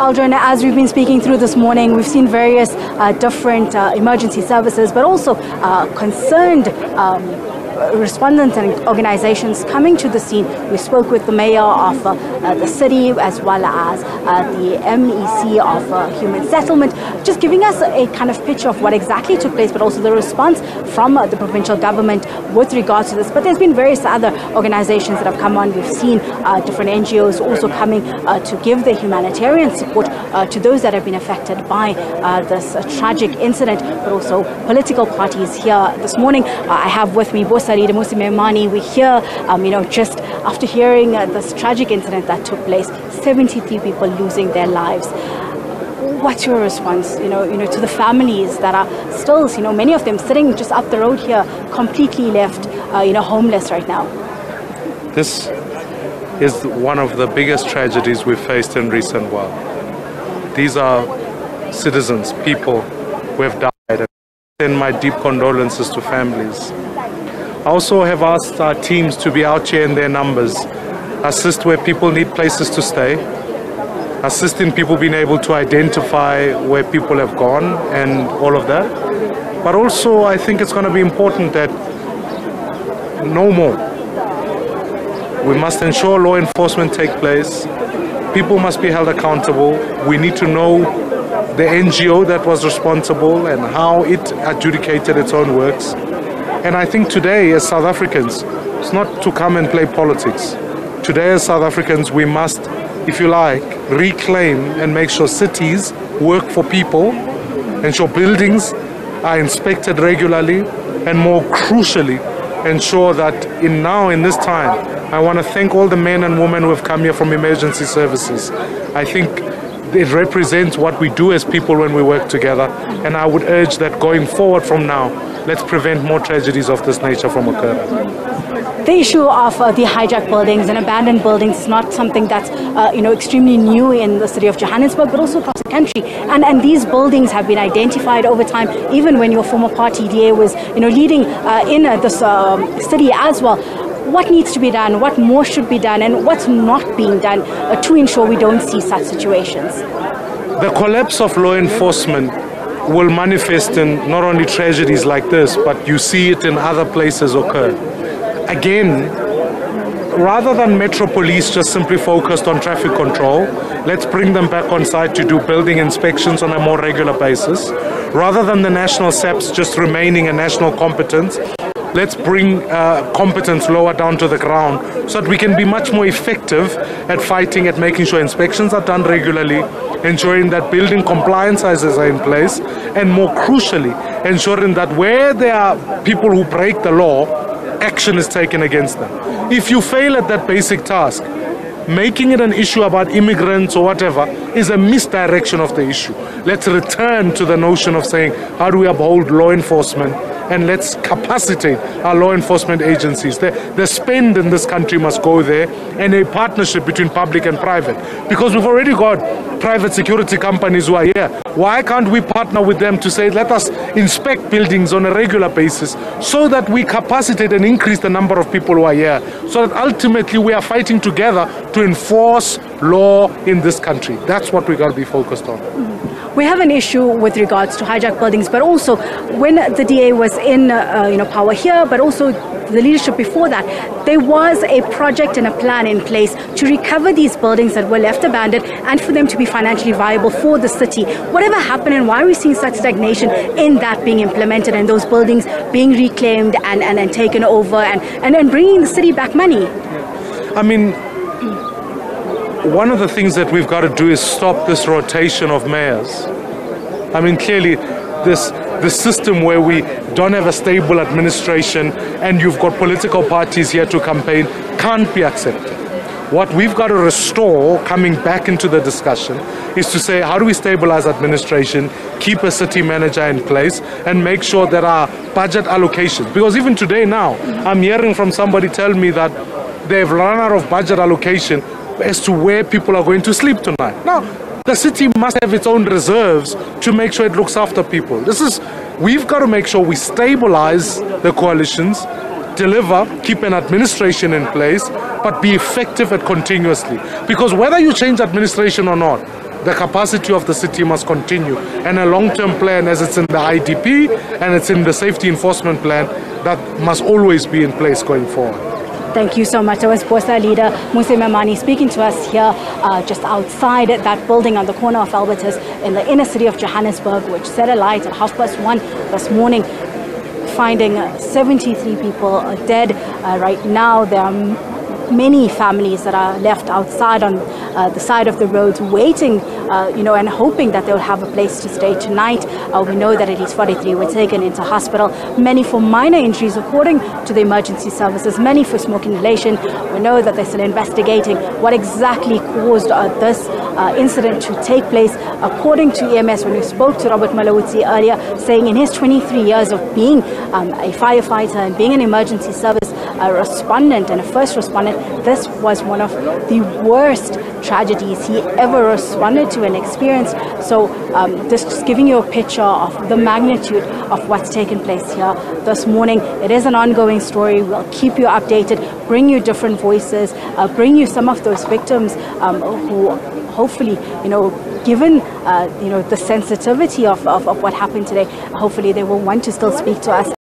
Aldrin, as we've been speaking through this morning, we've seen various different emergency services, but also concerned respondents and organizations coming to the scene. We spoke with the mayor of the city, as well as the MEC of Human Settlement, just giving us a kind of picture of what exactly took place, but also the response from the provincial government with regards to this. But there's been various other organizations that have come on. We've seen different NGOs also coming to give their humanitarian support to those that have been affected by this tragic incident, but also political parties here this morning. I have with me Mmusi Maimane. We're here, just after hearing this tragic incident that took place, 73 people losing their lives. What's your response, to the families that are still, many of them sitting just up the road here, completely left, homeless right now? This is one of the biggest tragedies we've faced in recent while. These are citizens, people who have died, and I send my deep condolences to families. I also have asked our teams to be out here in their numbers, assist where people need places to stay, assist in people being able to identify where people have gone and all of that. But also I think it's going to be important that no more. We must ensure law enforcement take place. People must be held accountable. We need to know the NGO that was responsible and how it adjudicated its own works. And I think today, as South Africans, it's not to come and play politics. Today, as South Africans, we must, if you like, reclaim and make sure cities work for people, ensure buildings are inspected regularly, and more crucially, ensure that in this time, I want to thank all the men and women who have come here from emergency services. I think it represents what we do as people when we work together, and I would urge that going forward from now, let's prevent more tragedies of this nature from occurring. The issue of the hijacked buildings and abandoned buildings is not something that's extremely new in the city of Johannesburg, but also across the country. And these buildings have been identified over time, even when your former party DA was leading in this city as well. What needs to be done? What more should be done? And what's not being done to ensure we don't see such situations? The collapse of law enforcement will manifest in not only tragedies like this, but you see it in other places occur. Again, rather than Metro Police just simply focused on traffic control, let's bring them back on site to do building inspections on a more regular basis. Rather than the national SAPs just remaining a national competence, let's bring competence lower down to the ground so that we can be much more effective at fighting, at making sure inspections are done regularly, ensuring that building compliance sizes are in place, and more crucially, ensuring that where there are people who break the law, action is taken against them. If you fail at that basic task, making it an issue about immigrants or whatever is a misdirection of the issue. Let's return to the notion of saying, how do we uphold law enforcement? And let's capacitate our law enforcement agencies. The spend in this country must go there, and a partnership between public and private. Because we've already got private security companies who are here. Why can't we partner with them to say, let us inspect buildings on a regular basis so that we capacitate and increase the number of people who are here, so that ultimately we are fighting together to enforce law in this country. That's what we've got to be focused on. We have an issue with regards to hijacked buildings, but also when the DA was in power here, but also the leadership before that, there was a project and a plan in place to recover these buildings that were left abandoned and for them to be financially viable for the city. Whatever happened, and why are we seeing such stagnation in that being implemented and those buildings being reclaimed and taken over and bringing the city back money? I mean, one of the things that we've got to do is stop this rotation of mayors. I mean, clearly, this system where we don't have a stable administration and you've got political parties here to campaign can't be accepted. What we've got to restore, coming back into the discussion, is to say, how do we stabilize administration, keep a city manager in place, and make sure there are budget allocations? Because even today now, I'm hearing from somebody tell me that they've run out of budget allocation as to where people are going to sleep tonight. Now, the city must have its own reserves to make sure it looks after people. We've got to make sure we stabilize the coalitions, deliver, keep an administration in place, but be effective at continuously. Because whether you change administration or not, the capacity of the city must continue, and a long-term plan, as it's in the IDP and it's in the safety enforcement plan, that must always be in place going forward. Thank you so much. That was Bosa leader Mmusi Maimane speaking to us here just outside that building on the corner of Albertus in the inner city of Johannesburg, which set alight at 1:30 this morning, finding 73 people dead. Right now there are many families that are left outside on the side of the roads waiting, and hoping that they'll have a place to stay tonight. We know that at least 43 were taken into hospital, many for minor injuries according to the emergency services, many for smoke inhalation. We know that they're still investigating what exactly caused this incident to take place. According to EMS, when we spoke to Robert Malawuti earlier, saying in his 23 years of being a firefighter and being an emergency service respondent and a first respondent, this was one of the worst tragedies he ever responded to and experienced. So this just giving you a picture of the magnitude of what's taken place here this morning. It is an ongoing story. We'll keep you updated, bring you different voices, bring you some of those victims who hopefully, given the sensitivity of what happened today, hopefully they will want to still speak to us.